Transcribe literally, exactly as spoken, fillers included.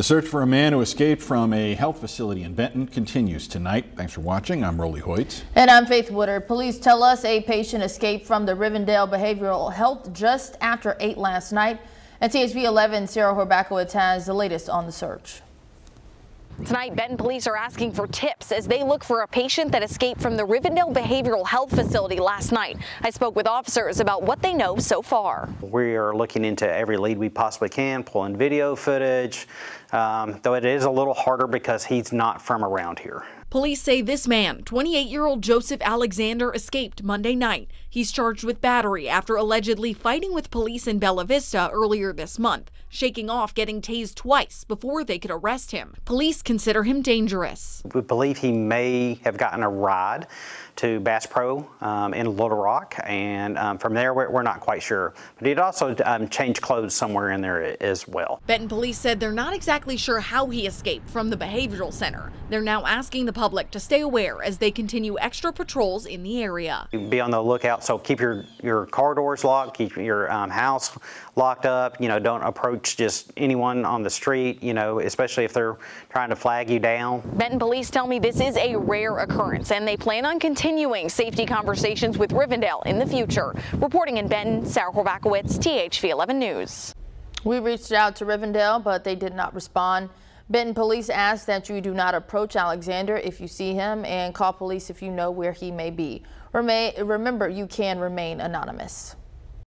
The search for a man who escaped from a health facility in Benton continues tonight. Thanks for watching. I'm Rolly Hoyt. And I'm Faith Woodard. Police tell us a patient escaped from the Rivendell Behavioral Health just after eight last night. And T H V eleven Sarah Horbacewicz has the latest on the search. Tonight, Benton police are asking for tips as they look for a patient that escaped from the Rivendell Behavioral Health Facility last night. I spoke with officers about what they know so far. We are looking into every lead we possibly can, pulling video footage, um, though it is a little harder because he's not from around here. Police say this man, twenty-eight-year-old Joseph Alexander, escaped Monday night. He's charged with battery after allegedly fighting with police in Bella Vista earlier this month, shaking off getting tased twice before they could arrest him. Police consider him dangerous. We believe he may have gotten a ride to Bass Pro um, in Little Rock, and um, from there we're, we're not quite sure. But he'd also um, changed clothes somewhere in there as well. Benton police said they're not exactly sure how he escaped from the behavioral center. They're now asking the public to stay aware as they continue extra patrols in the area. Be on the lookout, so keep your your car doors locked, keep your um, house locked up. You know, don't approach just anyone on the street, you know, especially if they're trying to flag you down. Benton police tell me this is a rare occurrence and they plan on continuing safety conversations with Rivendell in the future. Reporting in Benton, Sarah Horbacewicz, T H V eleven News. We reached out to Rivendell, but they did not respond. Benton police ask that you do not approach Alexander if you see him, and call police if you know where he may be. Remember, you can remain anonymous.